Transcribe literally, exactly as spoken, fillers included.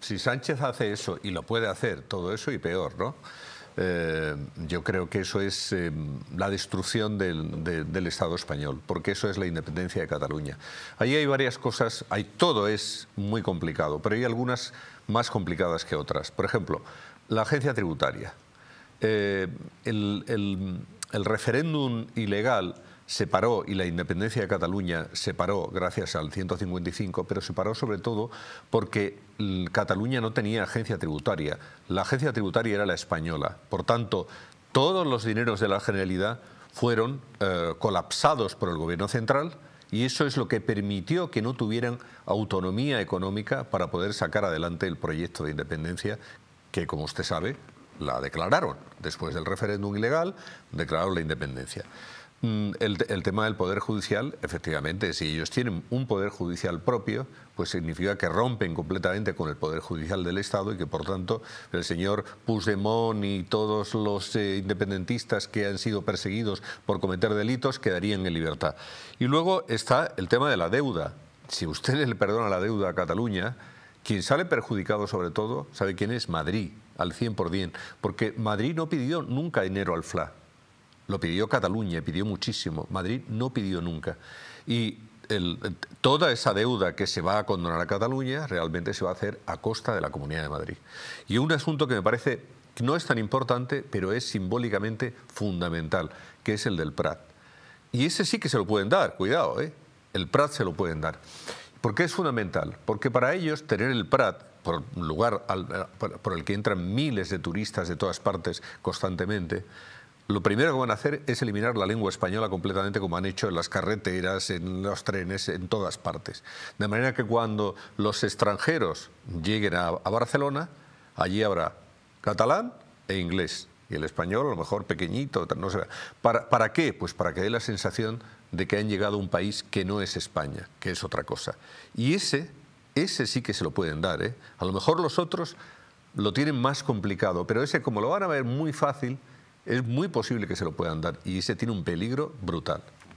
si Sánchez hace eso, y lo puede hacer, todo eso y peor, ¿no? Eh, yo creo que eso es eh, la destrucción del, de, del Estado español, porque eso es la independencia de Cataluña. Ahí hay varias cosas, hay, todo es muy complicado, pero hay algunas más complicadas que otras. Por ejemplo, la agencia tributaria. Eh, el el, el referéndum ilegal se paró, y la independencia de Cataluña se paró gracias al ciento cincuenta y cinco, pero se paró sobre todo porque Cataluña no tenía agencia tributaria. La agencia tributaria era la española. Por tanto, todos los dineros de la Generalidad fueron eh, colapsados por el gobierno central, y eso es lo que permitió que no tuvieran autonomía económica para poder sacar adelante el proyecto de independencia que, como usted sabe, la declararon. Después del referéndum ilegal, declararon la independencia. El, el tema del Poder Judicial, efectivamente, si ellos tienen un Poder Judicial propio, pues significa que rompen completamente con el Poder Judicial del Estado, y que, por tanto, el señor Puigdemont y todos los eh, independentistas que han sido perseguidos por cometer delitos quedarían en libertad. Y luego está el tema de la deuda. Si ustedes le perdonan la deuda a Cataluña, quien sale perjudicado, sobre todo, ¿sabe quién es? Madrid, al cien por cien, porque Madrid no pidió nunca dinero al F L A. Lo pidió Cataluña, pidió muchísimo. Madrid no pidió nunca. Y el, toda esa deuda que se va a condonar a Cataluña realmente se va a hacer a costa de la Comunidad de Madrid. Y un asunto que me parece que no es tan importante, pero es simbólicamente fundamental, que es el del Prat. Y ese sí que se lo pueden dar, cuidado, ¿eh? El Prat se lo pueden dar. ¿Por qué es fundamental? Porque para ellos tener el Prat, por un lugar al, por, por el que entran miles de turistas de todas partes constantemente, lo primero que van a hacer es eliminar la lengua española completamente, como han hecho en las carreteras, en los trenes, en todas partes. De manera que cuando los extranjeros lleguen a, a Barcelona, allí habrá catalán e inglés. Y el español, a lo mejor pequeñito, no sé. ¿Para, para qué? Pues para que dé la sensación de que han llegado a un país que no es España, que es otra cosa. Y ese, ese sí que se lo pueden dar, ¿eh? A lo mejor los otros lo tienen más complicado, pero ese, como lo van a ver muy fácil, es muy posible que se lo puedan dar, y ese tiene un peligro brutal.